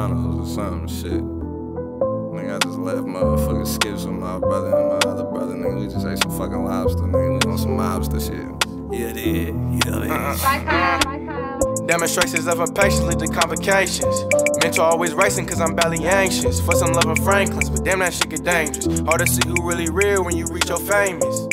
Chronicles or something, shit. Nigga, I just left motherfucking skips with my brother and my other brother. Nigga, we just ate some fucking lobster, nigga. We on some mobster shit. Yeah, dude. Demonstrations of impatience lead to complications. Mental always racing cause I'm badly anxious. For some love in Franklin's, but damn that shit get dangerous. Hard to see who really real when you reach your famous.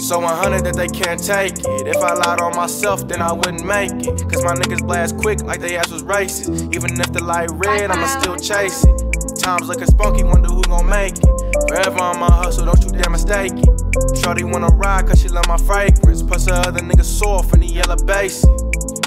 So 100 that they can't take it. If I lied on myself, then I wouldn't make it. Cause my niggas blast quick like they ass was racist. Even if the light red, I'ma still chase it. Times looking spunky, wonder who gon' make it. Forever on my hustle, don't you damn mistake it. Shorty wanna ride cause she love my fragrance. Plus her other niggas sore from the yellow basic.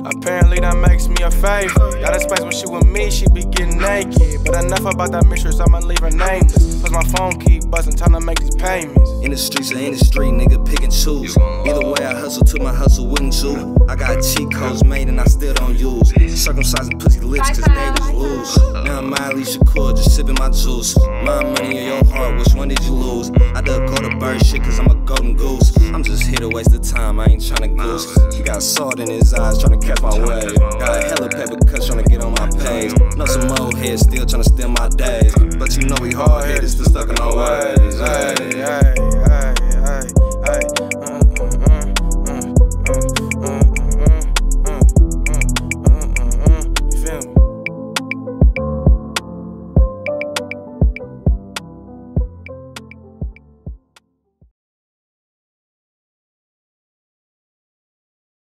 Apparently that makes me a favorite. Got a space when she with me, she be getting naked. But enough about that mistress, I'ma leave her nameless. Plus my phone keep buzzing, time to make these payments. In the streets of industry, nigga pick and choose. Either way I hustle till my hustle wouldn't you. I got cheat codes made and I still don't use. Circumcising pussy lips cause they was loose. Now I'm Miley Shakur, just sipping my juice. My money in your heart, which one did you lose? I duck all the bird shit cause I'm a golden goose. I'm just here to waste the time, I ain't tryna goose. He got salt in his eyes, tryna catch my way. Got